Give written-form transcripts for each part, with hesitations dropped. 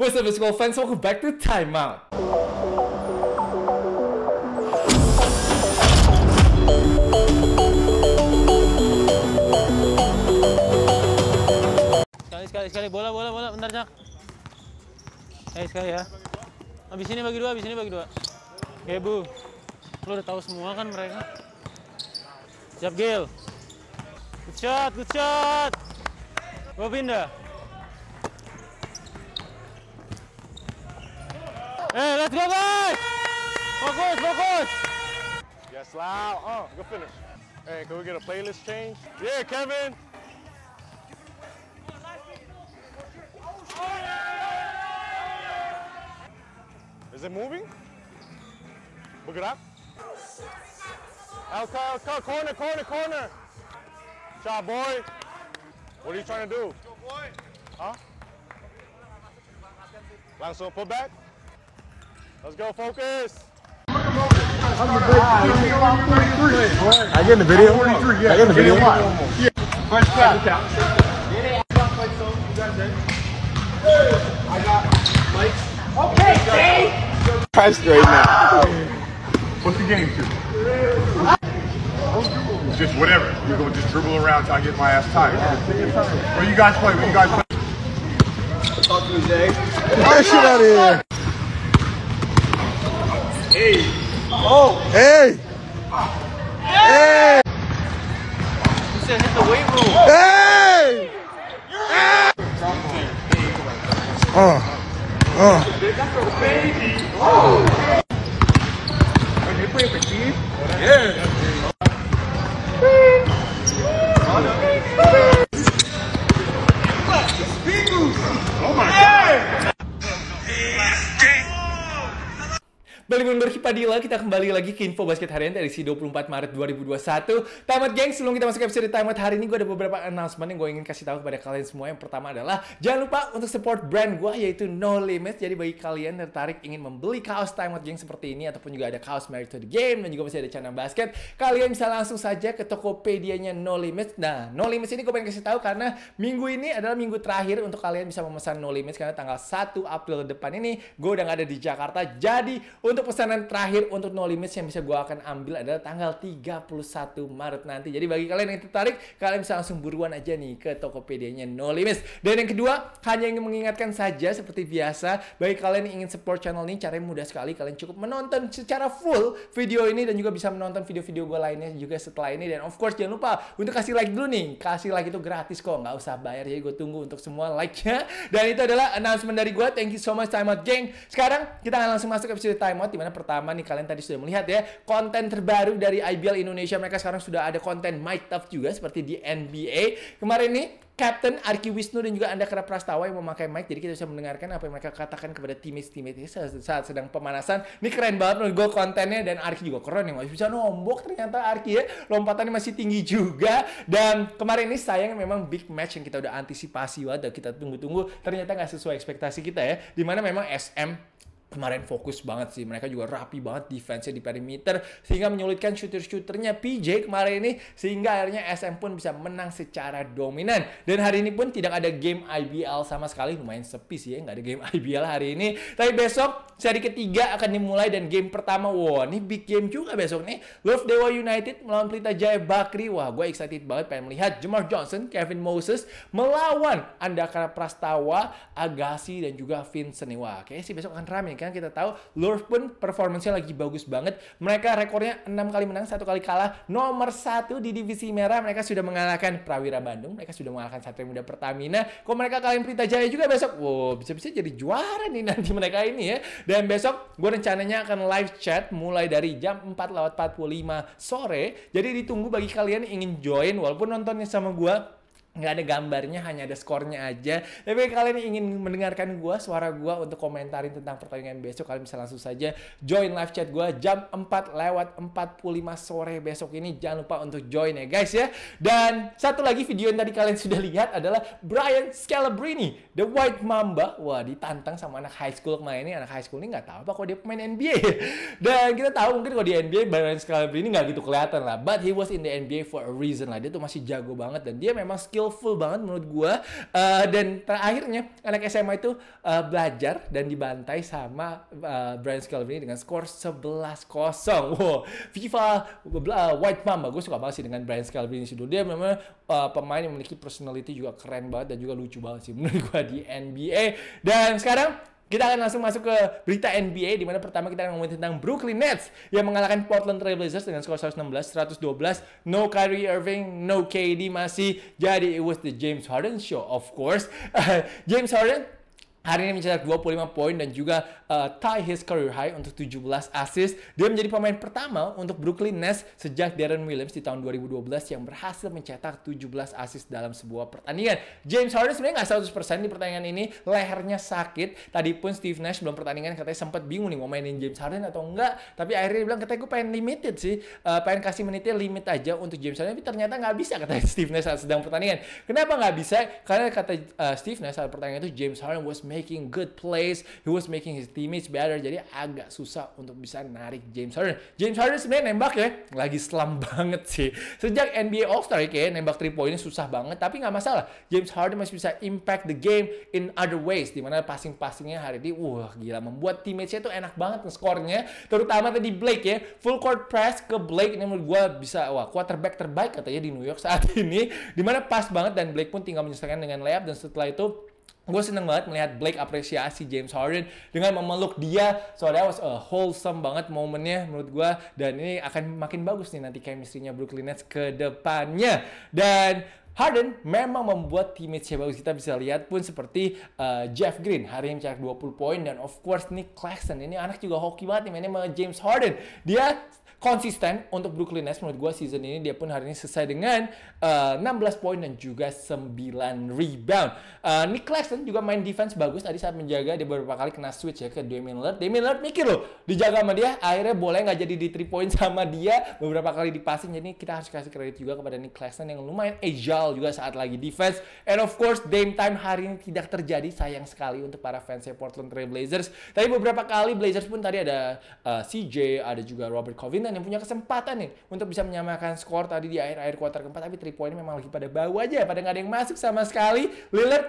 What's up, basketball fans? Welcome back to Time Out. Sekali bola, bentar, Cak. Sekali ya. Abis ini bagi dua. Gebu. Lu udah tahu semua kan mereka. Siap, Gil. Good shot. Gua pindah. Let's go, guys! Focus! Yes, loud. Good finish. Hey, can we get a playlist change? Yeah, Kevin! Is it moving? Bergerak? Elka, corner! Shot, boy! What are you trying to do? Huh? Langsung put back? Let's go, focus. I get in the video. I get in the video. First shot. I got Mike. Okay, Dave. Price grade now. What's the game to? Just whatever. You're going to just dribble around till I get my ass tired. Where you guys play? Talk to Jay. Get shit out of here. Hey! Oh! Hey! Hey! You said hit the weight room. Hey! Hey! That's a baby! Oh! Are they playing for Steve? Yeah! Oh my God! Balik member Kipadila, kita kembali lagi ke Info Basket Harian edisi 24 Maret 2021. Tamat geng, sebelum kita masuk ke episode Tamat hari ini, gue ada beberapa announcement yang gue ingin kasih tahu kepada kalian semua. Yang pertama adalah, jangan lupa untuk support brand gue, yaitu No Limits. Jadi bagi kalian yang tertarik ingin membeli kaos Tamat geng seperti ini, ataupun juga ada kaos Married to the Game, dan juga masih ada channel basket, kalian bisa langsung saja ke Tokopedia-nya No Limits. Nah, No Limits ini gue pengen kasih tahu karena minggu ini adalah minggu terakhir untuk kalian bisa memesan No Limits, karena tanggal 1 April depan ini, gue udah gak ada di Jakarta. Jadi, untuk pesanan terakhir untuk No Limits yang bisa gue akan ambil adalah tanggal 31 Maret nanti. Jadi bagi kalian yang tertarik, kalian bisa langsung buruan aja nih ke Tokopedia-nya No Limits. Dan yang kedua, hanya ingin mengingatkan saja seperti biasa, bagi kalian yang ingin support channel ini, caranya mudah sekali. Kalian cukup menonton secara full video ini dan juga bisa menonton video-video gue lainnya juga setelah ini. Dan of course jangan lupa untuk kasih like dulu nih. Kasih like itu gratis kok, nggak usah bayar. Jadi gue tunggu untuk semua like-nya. Dan itu adalah announcement dari gue. Thank you so much, Time Out Gang. Sekarang kita akan langsung masuk ke episode Time Out, dimana pertama nih kalian tadi sudah melihat ya konten terbaru dari IBL Indonesia. Mereka sekarang sudah ada konten Mic Tough juga seperti di NBA. Kemarin nih Captain Arki Wisnu dan juga Andakera Prastawa yang memakai mic, jadi kita bisa mendengarkan apa yang mereka katakan kepada teammates-teammatesnya saat sedang pemanasan. Ini keren banget menurut gue kontennya, dan Arki juga keren ya, masih bisa nombok ternyata Arki ya, lompatannya masih tinggi juga. Dan kemarin ini sayang memang big match yang kita udah antisipasi banget, kita tunggu-tunggu, ternyata nggak sesuai ekspektasi kita ya, dimana memang SM kemarin fokus banget sih, mereka juga rapi banget defense-nya di perimeter, sehingga menyulitkan shooter-shooternya PJ kemarin ini, sehingga akhirnya SM pun bisa menang secara dominan. Dan hari ini pun tidak ada game IBL sama sekali, lumayan sepi sih ya, nggak ada game IBL hari ini. Tapi besok seri ketiga akan dimulai, dan game pertama, wow ini big game juga besok nih, Love Dewa United melawan Pelita Jaya Bakri. Wah gue excited banget pengen melihat Jamar Johnson, Kevin Moses melawan Andakera Prastawa, Agassi dan juga Vincent. Wah kayaknya sih besok akan rame. Karena kita tahu Lurf pun performance-nya lagi bagus banget. Mereka rekornya 6 kali menang, 1 kali kalah. Nomor 1 di divisi merah. Mereka sudah mengalahkan Prawira Bandung. Mereka sudah mengalahkan Satria Muda Pertamina. Kok mereka kalian Pelita Jaya juga besok? Wow, bisa-bisa jadi juara nih nanti mereka ini ya. Dan besok gue rencananya akan live chat mulai dari jam 4:45 sore. Jadi ditunggu bagi kalian yang ingin join. Walaupun nontonnya sama gue nggak ada gambarnya, hanya ada skornya aja. Tapi kalian ingin mendengarkan gue, suara gue untuk komentarin tentang pertandingan besok, kalian bisa langsung saja join live chat gue jam 4:45 sore besok ini. Jangan lupa untuk join ya guys ya. Dan satu lagi video yang tadi kalian sudah lihat adalah Brian Scalabrine, The White Mamba. Wah ditantang sama anak high school kemarin ini. Anak high school ini nggak tahu apa kok dia pemain NBA. Dan kita tahu mungkin kalau di NBA Brian Scalabrine nggak gitu kelihatan lah, but he was in the NBA for a reason lah. Dia tuh masih jago banget dan dia memang skill skillful banget menurut gue. Dan terakhirnya anak SMA itu belajar dan dibantai sama Brian Scalabrine dengan skor 11-0. Wow, FIFA White Mamba. Gue suka banget sih dengan Brian Scalabrine sih dulu. Dia memang pemain yang memiliki personality juga keren banget dan juga lucu banget sih menurut gue di NBA. Dan sekarang kita akan langsung masuk ke berita NBA, di mana pertama kita akan ngomongin tentang Brooklyn Nets yang mengalahkan Portland Trail Blazers dengan skor 116-112. No Kyrie Irving, no KD masih. Jadi it was the James Harden show, of course. James Harden hari ini mencetak 25 poin dan juga tie his career high untuk 17 assist. Dia menjadi pemain pertama untuk Brooklyn Nets sejak Darren Williams di tahun 2012 yang berhasil mencetak 17 assist dalam sebuah pertandingan. James Harden sebenarnya nggak 100% di pertandingan ini, lehernya sakit. Tadi pun Steve Nash belum pertandingan katanya sempat bingung nih mau mainin James Harden atau enggak. Tapi akhirnya dia bilang katanya gue pengen limited sih, pengen kasih menitnya limit aja untuk James Harden. Tapi ternyata nggak bisa katanya Steve Nash saat sedang pertandingan. Kenapa nggak bisa? Karena kata Steve Nash saat pertandingan itu James Harden was making good plays, he was making his teammates better, jadi agak susah untuk bisa narik James Harden. James Harden sebenarnya nembak ya, lagi slump banget sih. Sejak NBA All-Star ya, kayaknya nembak 3 poinnya susah banget, tapi nggak masalah. James Harden masih bisa impact the game in other ways, dimana passing-passingnya hari ini, gila, membuat teammates-nya tuh enak banget nge-score-nya, terutama tadi Blake ya, full court press ke Blake, ini menurut gue bisa, quarterback terbaik katanya di New York saat ini, dimana pas banget dan Blake pun tinggal menyesuaikan dengan layup, dan setelah itu gue seneng banget melihat Blake apresiasi James Harden dengan memeluk dia. So that was a wholesome banget momennya menurut gue. Dan ini akan makin bagus nih nanti chemistry-nya Brooklyn Nets ke depannya. Dan Harden memang membuat teammates-nya bagus. Kita bisa lihat pun seperti Jeff Green hari ini mencetak 20 poin. Dan of course Nick Claxton. Ini anak juga hoki banget nih mainnya sama James Harden. Dia konsisten untuk Brooklyn Nets menurut gue season ini. Dia pun hari ini selesai dengan 16 poin dan juga 9 rebound. Nick Claxton juga main defense bagus tadi saat menjaga. Dia beberapa kali kena switch ya ke Damian Lillard. Damian Lillard mikir loh dijaga sama dia, akhirnya boleh nggak jadi di 3 point sama dia. Beberapa kali dipassing, jadi kita harus kasih kredit juga kepada Nick Claxton yang lumayan agile juga saat lagi defense. And of course Dame Time hari ini tidak terjadi, sayang sekali untuk para fansnya Portland Trail Blazers. Tapi beberapa kali Blazers pun tadi ada CJ, ada juga Robert Covington yang punya kesempatan nih untuk bisa menyamakan skor tadi di akhir-akhir kuarter keempat, tapi 3 poinnya memang lagi pada bawah aja, pada nggak ada yang masuk sama sekali. Lillard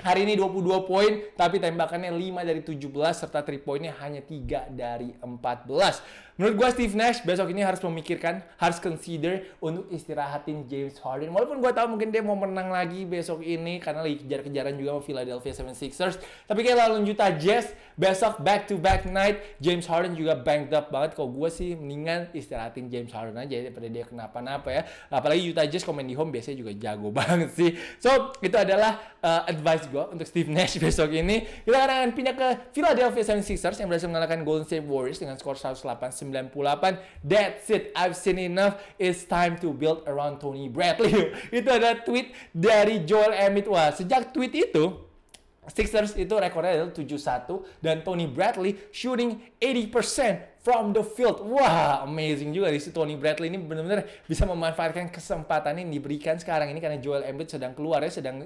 hari ini 22 poin, tapi tembakannya 5 dari 17, serta 3 poinnya hanya 3 dari 14. Menurut gue Steve Nash besok ini harus memikirkan, harus consider untuk istirahatin James Harden. Walaupun gue tahu mungkin dia mau menang lagi besok ini, karena lagi kejar-kejaran juga sama Philadelphia 76ers. Tapi kayak lawan Utah Jazz, besok back-to-back night, James Harden juga banged up banget. Kalau gue sih mendingan istirahatin James Harden aja daripada dia kenapa-napa ya. Apalagi Utah Jazz komen di home biasanya juga jago banget sih. So, itu adalah advice gue untuk Steve Nash besok ini. Kita akan pindah ke Philadelphia 76ers yang berhasil mengalahkan Golden State Warriors dengan skor 108-98. That's it, I've seen enough. It's time to build around Tony Bradley. Itu ada tweet dari Joel Embiid. Wah, sejak tweet itu Sixers itu rekornya adalah 7-1 dan Tony Bradley shooting 80% from the field. Wah, amazing juga di situ. Tony Bradley ini benar-benar bisa memanfaatkan kesempatan yang diberikan sekarang ini karena Joel Embiid sedang keluar ya, sedang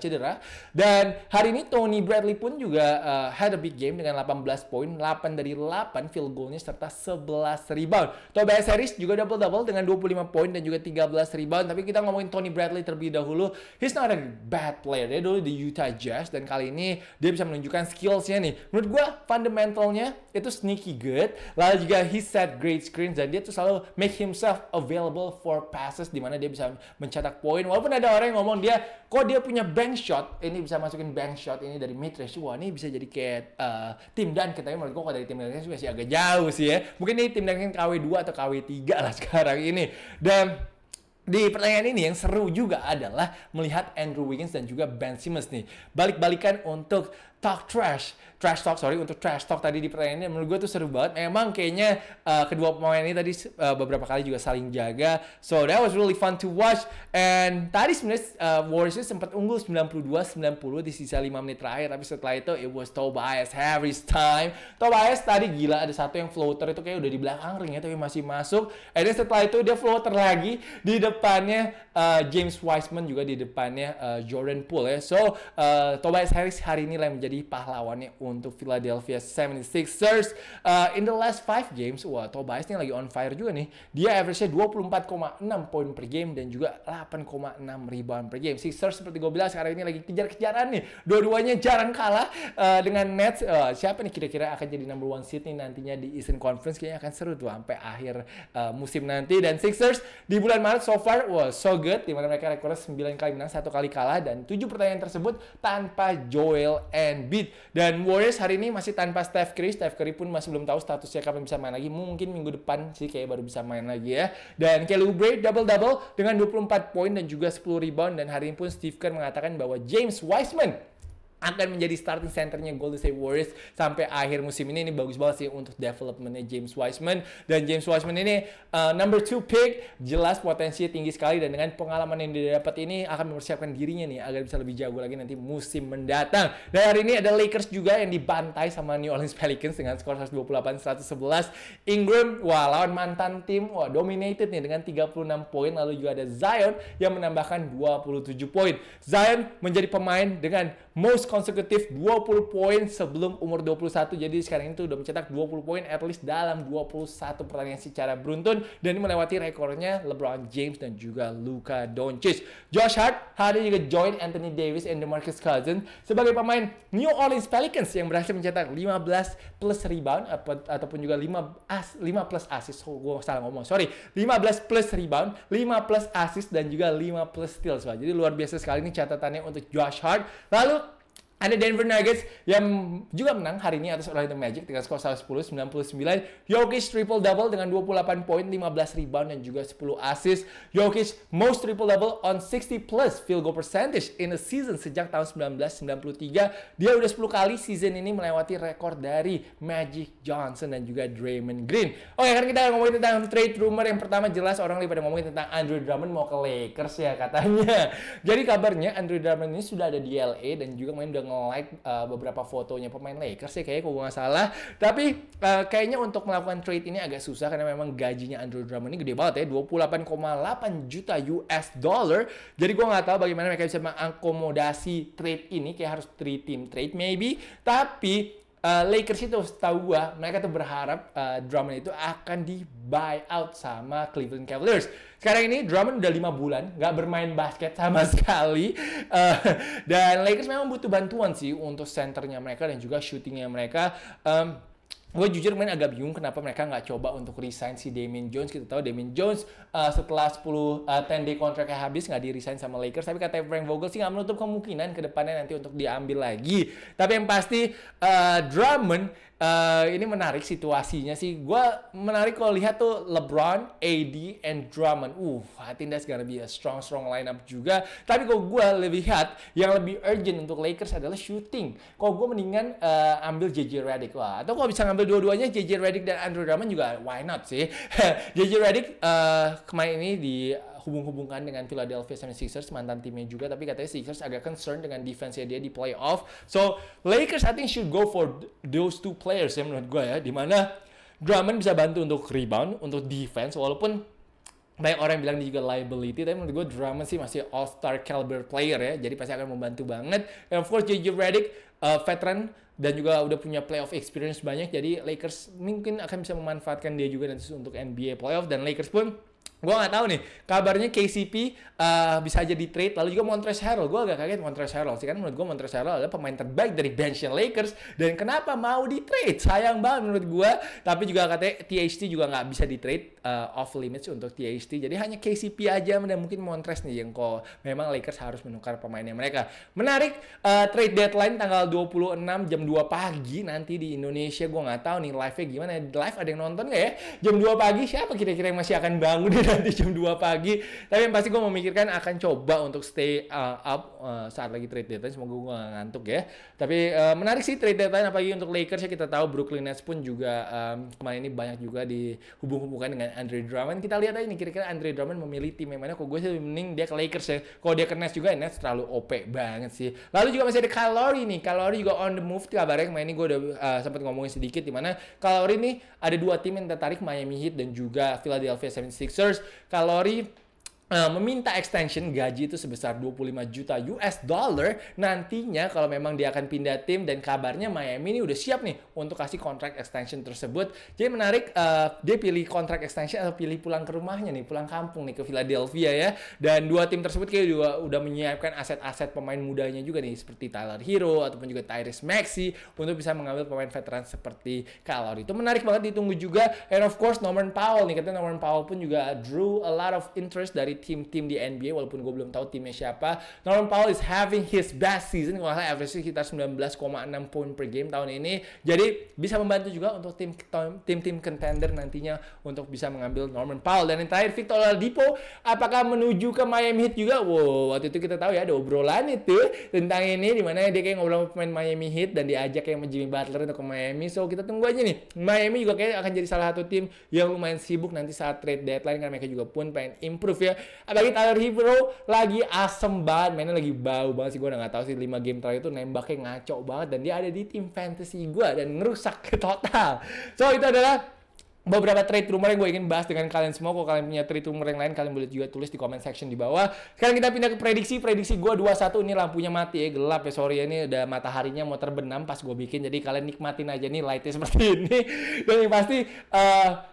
cedera. Dan hari ini Tony Bradley pun juga had a big game dengan 18 poin, 8 dari 8 field goalnya serta 11 rebound. Tobias Harris juga double-double dengan 25 poin dan juga 13 rebound. Tapi kita ngomongin Tony Bradley terlebih dahulu. He's not a bad player. Dia dulu di Utah Jazz dan kali ini dia bisa menunjukkan skills-nya nih. Menurut gue fundamentalnya itu sneaky good. Lalu juga he set great screens dan dia tuh selalu make himself available for passes, dimana dia bisa mencetak poin. Walaupun ada orang yang ngomong dia, kok dia punya bank shot, ini bisa masukin bank shot ini dari mid-range. Wah, ini bisa jadi kayak Tim Duncan. Tapi menurut gue kalau dari Tim Duncan masih agak jauh sih ya. Mungkin ini Tim Duncan KW2 atau KW3 lah sekarang ini. Dan di pertandingan ini yang seru juga adalah melihat Andrew Wiggins dan juga Ben Simmons nih balik-balikan untuk trash talk tadi di pertandingan ini. Menurut gue tuh seru banget. Memang kayaknya kedua pemain ini tadi beberapa kali juga saling jaga. So that was really fun to watch. And tadi sebenarnya Warriors sempat unggul 92-90 di sisa 5 menit terakhir. Tapi setelah itu it was Tobias Harris time. Tobias tadi gila, ada satu yang floater itu kayak udah di belakang ring ya, tapi masih masuk. And then setelah itu dia floater lagi di depannya James Wiseman, juga di depannya Jordan Poole ya. So Tobias Harris hari ini lah menjadi menjadi pahlawannya untuk Philadelphia 76ers. In the last 5 games, wah Tobias ini lagi on fire juga nih. Dia average-nya 24,6 poin per game dan juga 8,6 rebound per game. Sixers seperti gue bilang sekarang ini lagi kejar-kejaran nih. Dua-duanya jarang kalah dengan Nets. Siapa nih kira-kira akan jadi number 1 seed nih nantinya di Eastern Conference? Kayaknya akan seru tuh sampai akhir musim nanti. Dan Sixers di bulan Maret so far was so good, dimana mereka rekornya 9 kali menang, 1 kali kalah, dan 7 pertandingan tersebut tanpa Joel Embiid. Dan Warriors hari ini masih tanpa Steph Curry. Steph Curry pun masih belum tahu statusnya kapan bisa main lagi. Mungkin minggu depan sih kayak baru bisa main lagi ya. Dan Kelly Oubre double-double dengan 24 poin dan juga 10 rebound. Dan hari ini pun Steve Kerr mengatakan bahwa James Wiseman akan menjadi starting centernya Golden State Warriors sampai akhir musim ini. Ini bagus banget sih untuk developmentnya James Wiseman. Dan James Wiseman ini number 2 pick, jelas potensinya tinggi sekali. Dan dengan pengalaman yang didapat ini akan mempersiapkan dirinya nih agar bisa lebih jago lagi nanti musim mendatang. Dan hari ini ada Lakers juga yang dibantai sama New Orleans Pelicans dengan skor 128-111. Ingram, wah lawan mantan tim, wah dominated nih dengan 36 poin. Lalu juga ada Zion yang menambahkan 27 poin. Zion menjadi pemain dengan most konsekutif 20 poin sebelum umur 21. Jadi sekarang itu udah mencetak 20 poin at least dalam 21 pertandingan secara beruntun, dan melewati rekornya LeBron James dan juga Luka Doncic. Josh Hart hari ini juga join Anthony Davis and DeMarcus Cousins sebagai pemain New Orleans Pelicans yang berhasil mencetak 15 plus rebound ataupun juga 5 plus assist. Oh, gue salah ngomong, sorry. 15 plus rebound, 5 plus assist dan juga 5 plus steals. Wah, jadi luar biasa sekali ini catatannya untuk Josh Hart. Lalu ada Denver Nuggets yang juga menang hari ini atas Orlando Magic dengan skor 110-99. Jokic triple-double dengan 28 poin, 15 rebound, dan juga 10 assist. Jokic most triple-double on 60+ field goal percentage in a season sejak tahun 1993. Dia udah 10 kali season ini melewati rekor dari Magic Johnson dan juga Draymond Green. Oke, sekarang kita ngomongin tentang trade rumor. Yang pertama jelas orang lebih pada ngomongin tentang Andre Drummond mau ke Lakers ya katanya. Jadi kabarnya Andre Drummond ini sudah ada di LA dan juga main udah nge-like beberapa fotonya pemain Lakers ya kayaknya kalau nggak salah. Tapi kayaknya untuk melakukan trade ini agak susah karena memang gajinya Andrew Drummond ini gede banget ya, 28,8 juta US dollar. Jadi gue nggak tahu bagaimana mereka bisa mengakomodasi trade ini, kayak harus 3-team trade maybe. Tapi Lakers itu setahu gue mereka tuh berharap Drummond itu akan di buy out sama Cleveland Cavaliers. Sekarang ini Drummond udah 5 bulan nggak bermain basket sama sekali. Dan Lakers memang butuh bantuan sih untuk centernya mereka dan juga shootingnya mereka. Gue jujur main agak bingung kenapa mereka nggak coba untuk resign si Damian Jones. Kita tahu Damian Jones setelah 10-day kontraknya habis nggak di-resign sama Lakers. Tapi katanya Frank Vogel sih nggak menutup kemungkinan ke depannya nanti untuk diambil lagi. Tapi yang pasti Drummond ini menarik situasinya sih. Gue menarik kalau lihat tuh LeBron, AD, and Drummond. I think that's gonna be a strong lineup juga. Tapi kalau gue lihat yang lebih urgent untuk Lakers adalah shooting. Kalau gue mendingan ambil JJ Redick. Atau kalau bisa ngambil dua-duanya JJ Redick dan Andrew Drummond juga why not sih. JJ Redick kemarin ini dihubung-hubungkan dengan Philadelphia 76ers, mantan timnya juga, tapi katanya Sixers agak concern dengan defense-nya dia di playoff. So Lakers I think should go for those two players ya menurut gue ya, dimana Drummond bisa bantu untuk rebound, untuk defense, walaupun banyak orang bilang dia juga liability, tapi menurut gue Drummond sih masih all-star caliber player ya, jadi pasti akan membantu banget. Dan of course JJ Redick veteran dan juga udah punya playoff experience banyak, jadi Lakers mungkin akan bisa memanfaatkan dia juga nanti untuk NBA playoff. Dan Lakers pun gue nggak tahu nih, kabarnya KCP bisa aja di trade. Lalu juga Montres Harrell, gue agak kaget Montres Harrell sih, kan menurut gue Montres Harrell adalah pemain terbaik dari benchnya Lakers, dan kenapa mau di trade, sayang banget menurut gue. Tapi juga katanya THT juga nggak bisa di trade, off limits untuk THT, jadi hanya KCP aja dan mungkin Montres nih yang kok memang Lakers harus menukar pemainnya mereka. Menarik, trade deadline tanggal 26 jam 2 pagi nanti di Indonesia. Gue nggak tahu nih live-nya gimana, live ada yang nonton nggak ya jam 2 pagi, siapa kira-kira yang masih akan bangun di nanti jam 2 pagi. Tapi yang pasti gue memikirkan akan coba untuk stay up saat lagi trade deadline. Semoga gue gak ngantuk ya. Tapi menarik sih trade deadline, apalagi untuk Lakers ya. Kita tahu Brooklyn Nets pun juga kemarin ini banyak juga dihubung-hubungkan dengan Andre Drummond. Kita lihat aja nih kira-kira Andre Drummond memilih tim yang mana. Kok gue sih mending dia ke Lakers ya. Kalau dia ke Nets juga, Nets terlalu OP banget sih. Lalu juga masih ada Kyle Lowry nih. Kyle Lowry juga on the move. Kabarnya kemarin ini gue udah sempat ngomongin sedikit, dimana Kyle Lowry nih ada 2 tim yang tertarik, Miami Heat dan juga Philadelphia 76ers. Kalori meminta extension gaji itu sebesar 25 juta US dollar nantinya kalau memang dia akan pindah tim, dan kabarnya Miami ini udah siap nih untuk kasih kontrak extension tersebut. Jadi menarik, dia pilih kontrak extension atau pilih pulang ke rumahnya nih, pulang kampung nih ke Philadelphia ya. Dan dua tim tersebut kayak juga udah menyiapkan aset-aset pemain mudanya juga nih, seperti Tyler Hero ataupun juga Tyrese Maxey untuk bisa mengambil pemain veteran seperti Kyle Lowry. Itu menarik banget, ditunggu juga. And of course Norman Powell nih, katanya Norman Powell pun juga drew a lot of interest dari tim-tim di NBA, walaupun gue belum tahu timnya siapa. Norman Powell is having his best season, kalau nggak salah average sekitar 19,6 poin per game tahun ini, jadi bisa membantu juga untuk tim-tim contender nantinya untuk bisa mengambil Norman Powell. Dan yang terakhir, Victor Oladipo apakah menuju ke Miami Heat juga? Wow, waktu itu kita tahu ya ada obrolan itu tentang ini, dimana dia kayak ngobrol sama pemain Miami Heat dan diajak kayak Jimmy Butler untuk ke Miami. So kita tunggu aja nih, Miami juga kayak akan jadi salah satu tim yang lumayan sibuk nanti saat trade deadline, karena mereka juga pun pengen improve ya. Apalagi Tyler Hero lagi asem banget, mainnya lagi bau banget sih. Gue udah gak tau sih, 5 game terakhir itu nembaknya ngaco banget, dan dia ada di tim fantasy gue dan ngerusak total. So itu adalah beberapa trade rumor yang gue ingin bahas dengan kalian semua. Kalau kalian punya trade rumor yang lain, kalian boleh juga tulis di comment section di bawah. Sekarang kita pindah ke prediksi. Prediksi gue 2-1. Ini lampunya mati ya, gelap ya, sorry ya. Ini udah mataharinya mau terbenam pas gue bikin, jadi kalian nikmatin aja nih lightnya seperti ini. Dan yang pasti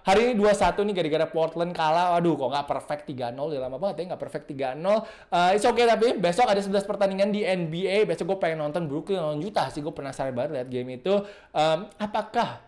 hari ini 2-1 nih gara-gara Portland kalah. Waduh, kok gak perfect 3-0. Udah lama banget ya gak perfect 3-0. It's okay, tapi besok ada 11 pertandingan di NBA. Besok gue pengen nonton Brooklyn lawan Utah sih. Gue penasaran banget lihat game itu. Apakah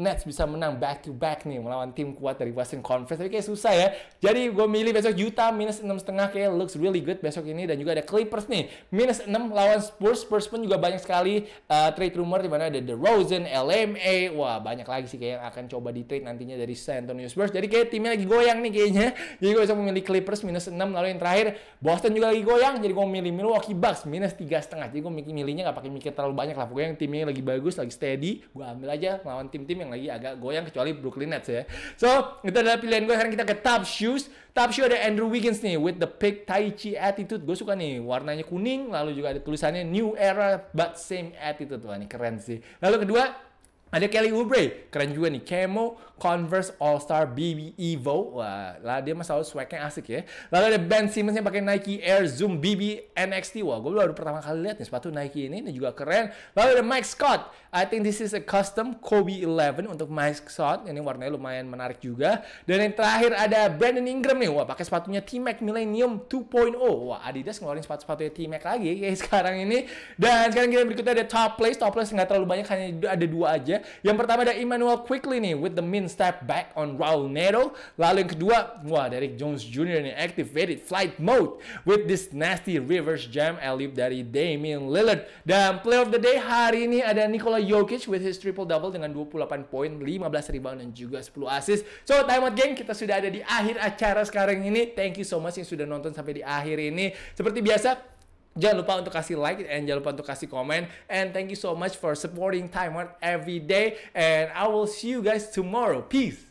Nets bisa menang back-to-back nih melawan tim kuat dari Western Conference? Tapi kayak susah ya. Jadi gue milih besok Utah minus 6,5 kayak looks really good besok ini. Dan juga ada Clippers nih minus 6 lawan Spurs. Spurs pun juga banyak sekali trade rumor, dimana ada DeRozan, LMA. Wah, banyak lagi sih kayak yang akan coba di trade nantinya dari San Antonio Spurs. Jadi kayak timnya lagi goyang nih kayaknya. Jadi gue besok memilih Clippers minus 6. Lalu yang terakhir Boston juga lagi goyang, jadi gue memilih Milwaukee Bucks minus 3,5. Jadi gue milihnya gak pakai mikir terlalu banyak lah, pokoknya yang timnya lagi bagus, lagi steady, gue ambil aja lawan tim-tim yang lagi agak goyang, kecuali Brooklyn Nets ya. So, itu adalah pilihan gue. Sekarang kita ke Top Shoes. Top Shoes ada Andrew Wiggins nih, with the big Tai Chi attitude. Gue suka nih, warnanya kuning, lalu juga ada tulisannya New Era but Same Attitude. Wah, ini keren sih. Lalu kedua, ada Kelly Oubre, keren juga nih, Camo Converse All-Star BB Evo. Wah, lah dia mah selalu swag-nya asik ya. Lalu ada Ben Simmons yang pakai Nike Air Zoom BB NXT. Wah, gue baru pertama kali lihat nih sepatu Nike ini juga keren. Lalu ada Mike Scott, I think this is a custom Kobe 11 untuk Mike Scott. Ini warnanya lumayan menarik juga. Dan yang terakhir ada Brandon Ingram nih. Wah, pakai sepatunya T-Mac Millennium 2.0. Wah, Adidas ngeluarin sepatu-sepatunya T-Mac lagi kayak sekarang ini. Dan sekarang kita berikutnya ada Top Plays. Top Plays nggak terlalu banyak, hanya ada dua aja. Yang pertama ada Emmanuel Quickley nih with the mean step back on Raul Neto. Lalu yang kedua, wah, Derek Jones Jr. nih activated flight mode with this nasty reverse jam alley-oop dari Damian Lillard. Dan play of the day hari ini ada Nikola Jokic with his triple double dengan 28 poin, 15 rebound dan juga 10 assist. So, time out geng, kita sudah ada di akhir acara sekarang ini. Thank you so much yang sudah nonton sampai di akhir ini. Seperti biasa, jangan lupa untuk kasih like and jangan lupa untuk kasih komen. And thank you so much for supporting Time Out every day. And I will see you guys tomorrow. Peace.